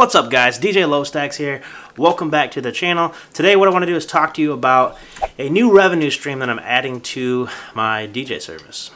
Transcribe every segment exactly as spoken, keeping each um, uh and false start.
What's up, guys? D J LoStax here. Welcome back to the channel. Today what I want to do is talk to you about a new revenue stream that I'm adding to my D J service.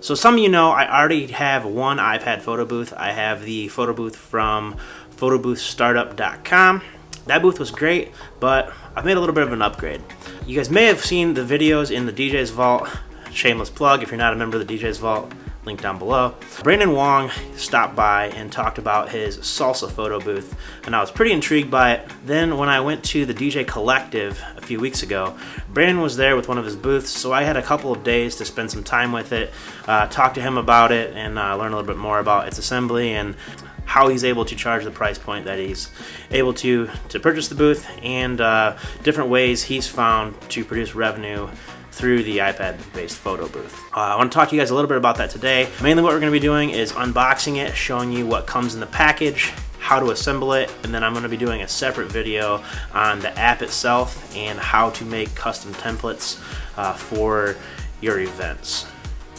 So some of you know I already have one iPad photo booth. I have the photo booth from photo booth startup dot com. That booth was great, but I've made a little bit of an upgrade. You guys may have seen the videos in the D J's vault. Shameless plug, if you're not a member of the D J's vault, link down below. Brandon Wong stopped by and talked about his Salsa photo booth, and I was pretty intrigued by it. Then when I went to the D J Collective a few weeks ago, Brandon was there with one of his booths, so I had a couple of days to spend some time with it, uh, talk to him about it, and uh, learn a little bit more about its assembly and how he's able to charge the price point that he's able to to purchase the booth, and uh, different ways he's found to produce revenue through the iPad-based photo booth. Uh, I want to talk to you guys a little bit about that today. Mainly what we're going to be doing is unboxing it, showing you what comes in the package, how to assemble it, and then I'm going to be doing a separate video on the app itself and how to make custom templates uh, for your events.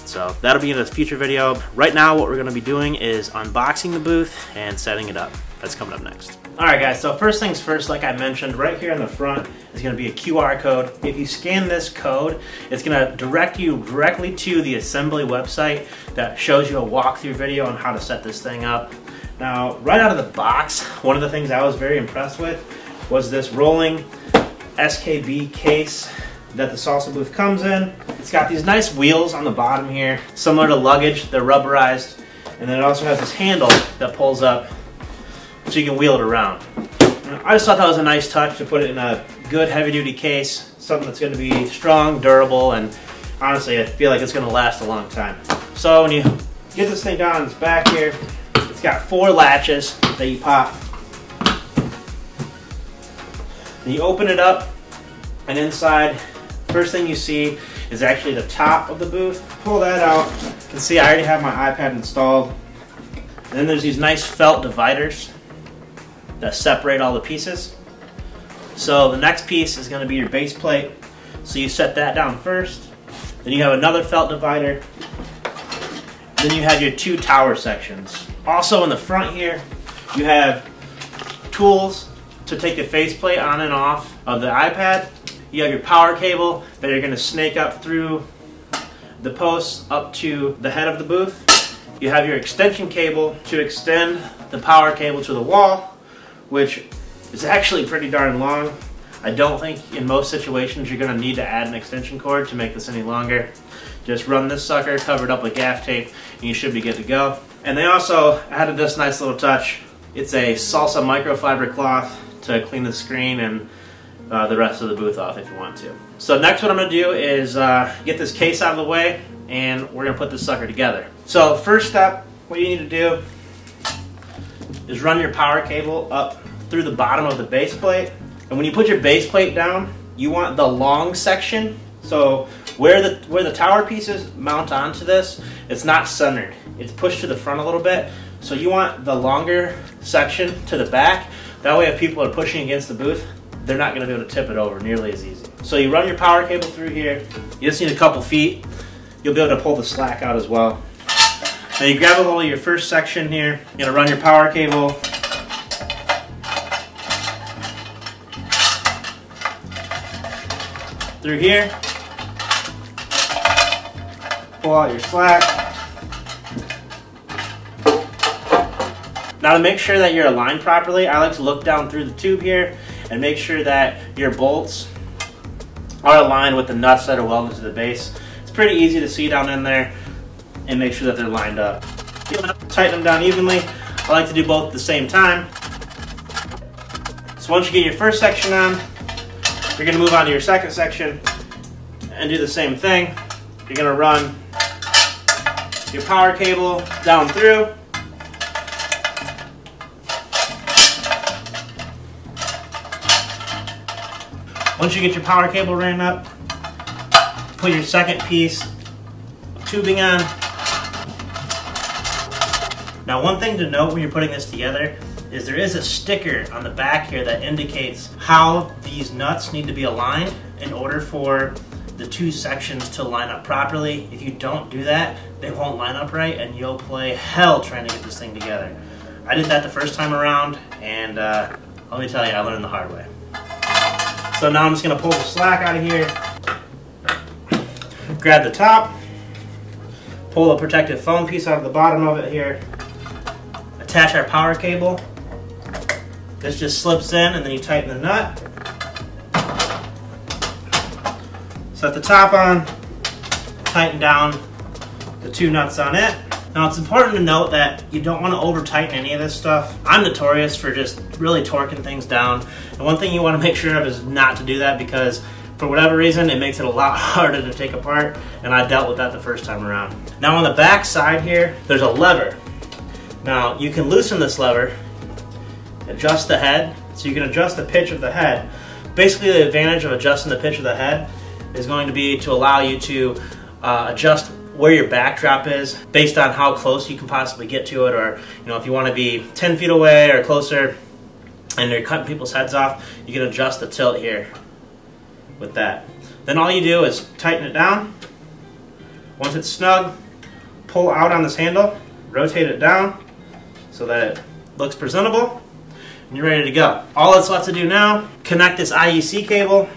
So that'll be in a future video. Right now what we're going to be doing is unboxing the booth and setting it up. That's coming up next. Alright guys, so first things first, like I mentioned, right here in the front is going to be a Q R code. If you scan this code, it's going to direct you directly to the assembly website that shows you a walkthrough video on how to set this thing up. Now, right out of the box, one of the things I was very impressed with was this rolling S K B case that the Salsa booth comes in. It's got these nice wheels on the bottom here, similar to luggage. They're rubberized, and then it also has this handle that pulls up so you can wheel it around. And I just thought that was a nice touch to put it in a good heavy-duty case, something that's going to be strong, durable, and honestly I feel like it's going to last a long time. So when you get this thing down on its back here, it's got four latches that you pop. And you open it up, and inside, first thing you see is actually the top of the booth. Pull that out. You can see I already have my iPad installed. And then there's these nice felt dividers that separate all the pieces. So the next piece is going to be your base plate. So you set that down first. Then you have another felt divider. Then you have your two tower sections. Also in the front here, you have tools to take the faceplate on and off of the iPad. You have your power cable that you're going to snake up through the posts up to the head of the booth. You have your extension cable to extend the power cable to the wall, which is actually pretty darn long. I don't think in most situations you're going to need to add an extension cord to make this any longer. Just run this sucker, cover it up with gaff tape, and you should be good to go. And they also added this nice little touch. It's a Salsa microfiber cloth to clean the screen and Uh, the rest of the booth off if you want to. So next what I'm going to do is uh, get this case out of the way, and we're going to put this sucker together. So first step, what you need to do is run your power cable up through the bottom of the base plate. And when you put your base plate down, you want the long section. So where the, where the tower pieces mount onto this, it's not centered. It's pushed to the front a little bit. So you want the longer section to the back. That way if people are pushing against the booth, they're not going to be able to tip it over nearly as easy. So you run your power cable through here. You just need a couple feet. You'll be able to pull the slack out as well. Now you grab a hold of your first section here. You're going to run your power cable. Through here. Pull out your slack. Now to make sure that you're aligned properly, I like to look down through the tube here and make sure that your bolts are aligned with the nuts that are welded to the base. It's pretty easy to see down in there, and make sure that they're lined up. Tighten them down evenly. I like to do both at the same time. So once you get your first section on, you're going to move on to your second section and do the same thing. You're going to run your power cable down through. Once you get your power cable ran up, put your second piece of tubing on. Now one thing to note when you're putting this together is there is a sticker on the back here that indicates how these nuts need to be aligned in order for the two sections to line up properly. If you don't do that, they won't line up right and you'll play hell trying to get this thing together. I did that the first time around, and uh, let me tell you, I learned the hard way. So now I'm just gonna pull the slack out of here, grab the top, pull the protective foam piece out of the bottom of it here, attach our power cable. This just slips in and then you tighten the nut. Set the top on, tighten down the two nuts on it. Now it's important to note that you don't want to over tighten any of this stuff. I'm notorious for just really torquing things down. And one thing you want to make sure of is not to do that, because for whatever reason it makes it a lot harder to take apart, and I dealt with that the first time around. Now on the back side here, there's a lever. Now you can loosen this lever, adjust the head, so you can adjust the pitch of the head. Basically the advantage of adjusting the pitch of the head is going to be to allow you to uh, adjust where your backdrop is based on how close you can possibly get to it, or you know, if you want to be ten feet away or closer and you're cutting people's heads off, you can adjust the tilt here with that. Then all you do is tighten it down. Once it's snug, pull out on this handle, rotate it down so that it looks presentable, and you're ready to go. All that's left to do now, connect this I E C cable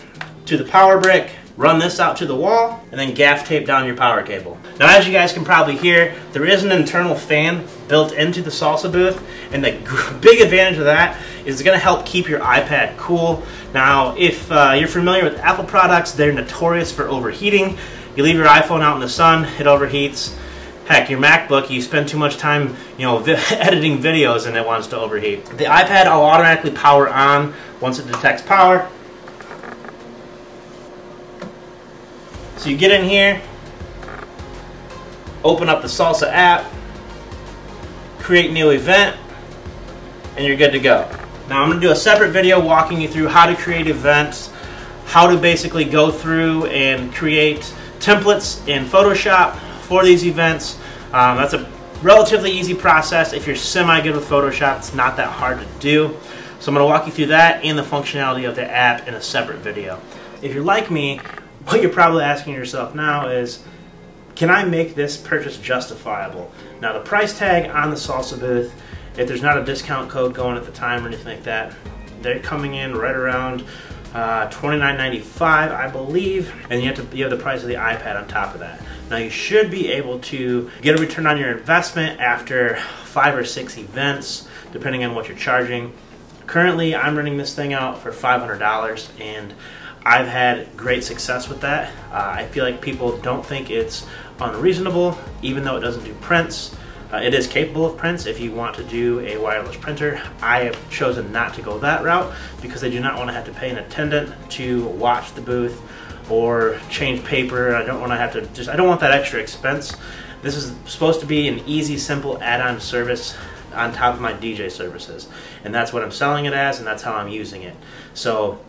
to the power brick, run this out to the wall, and then gaff tape down your power cable. Now as you guys can probably hear, there is an internal fan built into the Salsa booth, and the big advantage of that is it's gonna help keep your iPad cool. Now if uh, you're familiar with Apple products, they're notorious for overheating. You leave your iPhone out in the sun, it overheats. Heck, your MacBook, you spend too much time, you know, vi editing videos and it wants to overheat. The iPad will automatically power on once it detects power. So you get in here, open up the Salsa app, create new event, and you're good to go. Now I'm going to do a separate video walking you through how to create events, how to basically go through and create templates in Photoshop for these events. Um, that's a relatively easy process. If you're semi-good with Photoshop, it's not that hard to do. So I'm going to walk you through that and the functionality of the app in a separate video. If you're like me, what you're probably asking yourself now is, can I make this purchase justifiable? Now the price tag on the Salsa booth, if there's not a discount code going at the time or anything like that, they're coming in right around uh, twenty-nine ninety-five, I believe, and you have to you have the price of the iPad on top of that. Now you should be able to get a return on your investment after five or six events, depending on what you're charging. Currently, I'm renting this thing out for five hundred dollars, and I've had great success with that. Uh, I feel like people don't think it's unreasonable, even though it doesn't do prints. Uh, it is capable of prints if you want to do a wireless printer. I have chosen not to go that route because I do not want to have to pay an attendant to watch the booth or change paper. I don't want to have to just, I don't want that extra expense. This is supposed to be an easy, simple add-on service on top of my D J services. And that's what I'm selling it as, and that's how I'm using it. So,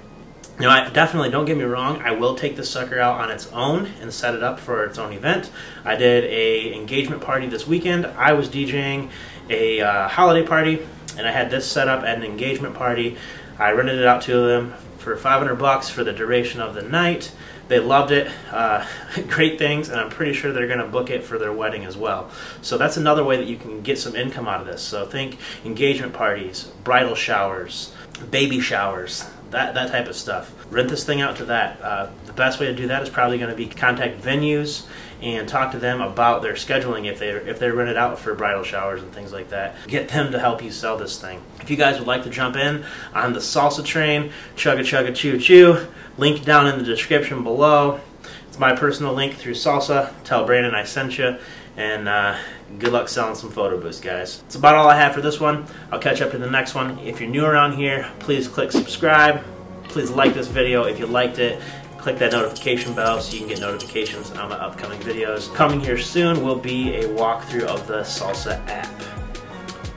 now, I definitely, don't get me wrong, I will take this sucker out on its own and set it up for its own event. I did a engagement party this weekend. I was DJing a uh, holiday party, and I had this set up at an engagement party. I rented it out to them for five hundred bucks for the duration of the night. They loved it, uh, great things, and I'm pretty sure they're gonna book it for their wedding as well. So that's another way that you can get some income out of this. So think engagement parties, bridal showers, baby showers, That, that type of stuff. Rent this thing out to that. Uh, the best way to do that is probably going to be contact venues and talk to them about their scheduling if they're, if they're rented out for bridal showers and things like that. Get them to help you sell this thing. If you guys would like to jump in on the Salsa train, chugga-chugga-choo-choo, link down in the description below. It's my personal link through Salsa. Tell Brandon I sent you, and uh, good luck selling some photo booths, guys. That's about all I have for this one. I'll catch up to the next one. If you're new around here, please click subscribe. Please like this video if you liked it. Click that notification bell so you can get notifications on my upcoming videos. Coming here soon will be a walkthrough of the Salsa app.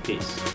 Peace.